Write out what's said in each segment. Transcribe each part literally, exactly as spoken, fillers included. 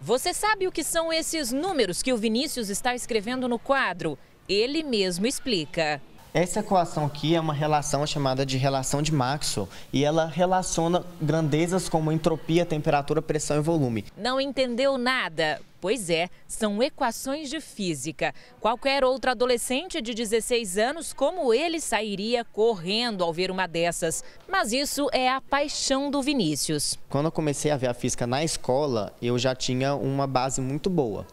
Você sabe o que são esses números que o Vinícius está escrevendo no quadro? Ele mesmo explica. Essa equação aqui é uma relação chamada de relação de Maxwell e ela relaciona grandezas como entropia, temperatura, pressão e volume. Não entendeu nada? Pois é, são equações de física. Qualquer outro adolescente de dezesseis anos, como ele, sairia correndo ao ver uma dessas. Mas isso é a paixão do Vinícius. Quando eu comecei a ver a física na escola, eu já tinha uma base muito boa.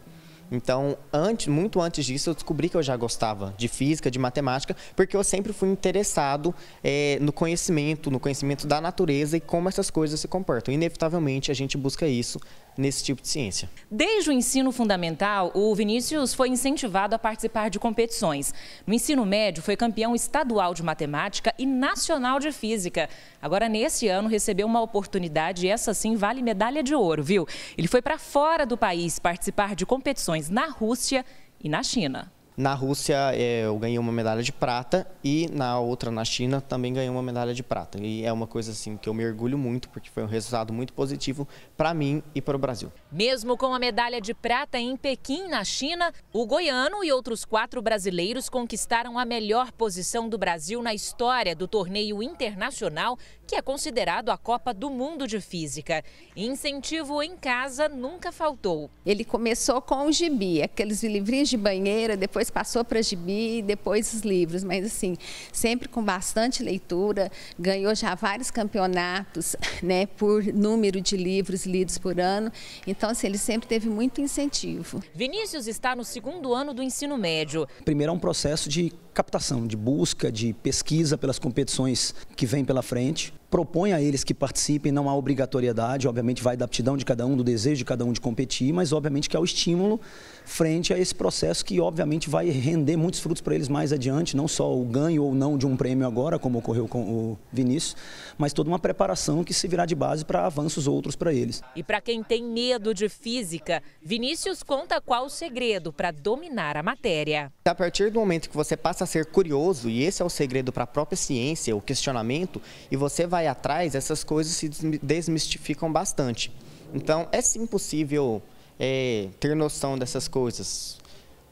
Então, antes, muito antes disso, eu descobri que eu já gostava de física, de matemática, porque eu sempre fui interessado é, no conhecimento, no conhecimento da natureza e como essas coisas se comportam. Inevitavelmente, a gente busca isso nesse tipo de ciência. Desde o ensino fundamental, o Vinícius foi incentivado a participar de competições. No ensino médio, foi campeão estadual de matemática e nacional de física. Agora, nesse ano, recebeu uma oportunidade e essa sim vale medalha de ouro, viu? Ele foi para fora do país participar de competições na Rússia e na China. Na Rússia eu ganhei uma medalha de prata e na outra, na China, também ganhei uma medalha de prata. E é uma coisa assim que eu me orgulho muito, porque foi um resultado muito positivo para mim e para o Brasil. Mesmo com a medalha de prata em Pequim, na China, o goiano e outros quatro brasileiros conquistaram a melhor posição do Brasil na história do torneio internacional, que é considerado a Copa do Mundo de Física. Incentivo em casa nunca faltou. Ele começou com o gibi, aqueles livrinhos de banheira, depois passou para gibi, depois os livros, mas assim, sempre com bastante leitura, ganhou já vários campeonatos, né, por número de livros lidos por ano, então assim, ele sempre teve muito incentivo. Vinícius está no segundo ano do ensino médio. Primeiro é um processo de captação, de busca, de pesquisa pelas competições que vêm pela frente. Propõe a eles que participem, não há obrigatoriedade, obviamente vai da aptidão de cada um, do desejo de cada um de competir, mas obviamente que há o estímulo frente a esse processo que obviamente vai render muitos frutos para eles mais adiante, não só o ganho ou não de um prêmio agora, como ocorreu com o Vinícius, mas toda uma preparação que servirá de base para avanços outros para eles. E para quem tem medo de física, Vinícius conta qual o segredo para dominar a matéria. A partir do momento que você passa a ser curioso, e esse é o segredo para a própria ciência, o questionamento, e você vai atrás, essas coisas se desmistificam bastante. Então, é sim possível é, ter noção dessas coisas.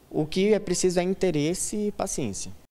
O que é preciso é interesse e paciência.